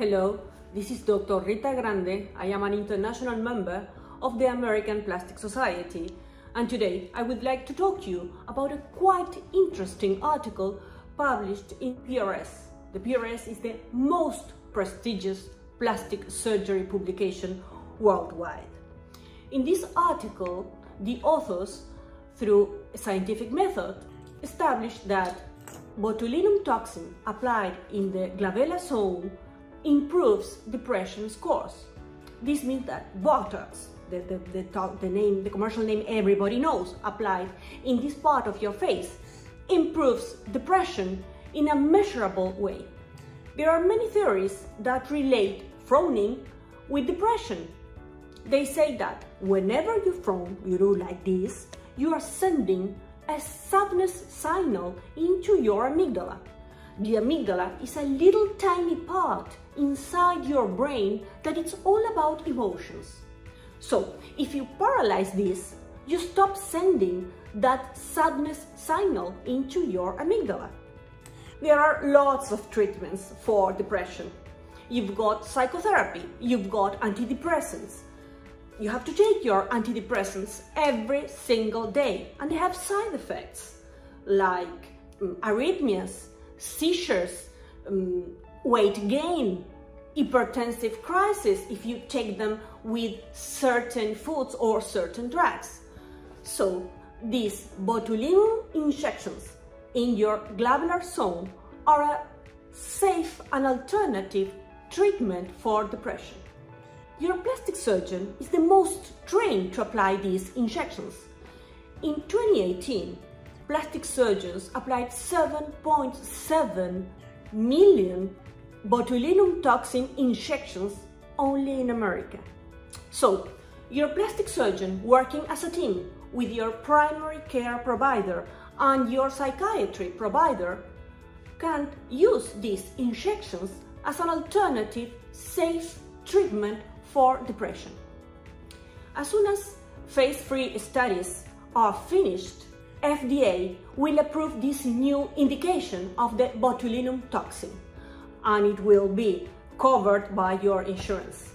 Hello, this is Dr. Rita Grande. I am an international member of the American Plastic Society, and today I would like to talk to you about a quite interesting article published in PRS. The PRS is the most prestigious plastic surgery publication worldwide. In this article, the authors, through a scientific method, established that botulinum toxin applied in the glabella zone improves depression scores. This means that Botox, the commercial name everybody knows, applied in this part of your face, improves depression in a measurable way. There are many theories that relate frowning with depression. They say that whenever you frown, you do like this, you are sending a sadness signal into your amygdala. The amygdala is a little tiny part inside your brain that it's all about emotions. So if you paralyze this, you stop sending that sadness signal into your amygdala. There are lots of treatments for depression. You've got psychotherapy, you've got antidepressants. You have to take your antidepressants every single day, and they have side effects like arrhythmias, seizures, weight gain, hypertensive crisis if you take them with certain foods or certain drugs. So these botulinum injections in your glabellar zone are a safe and alternative treatment for depression. Your plastic surgeon is the most trained to apply these injections. In 2018, plastic surgeons applied 7.7 million botulinum toxin injections only in America. So, your plastic surgeon, working as a team with your primary care provider and your psychiatry provider, can use these injections as an alternative, safe treatment for depression. As soon as phase 3 studies are finished, FDA will approve this new indication of the botulinum toxin, and it will be covered by your insurance.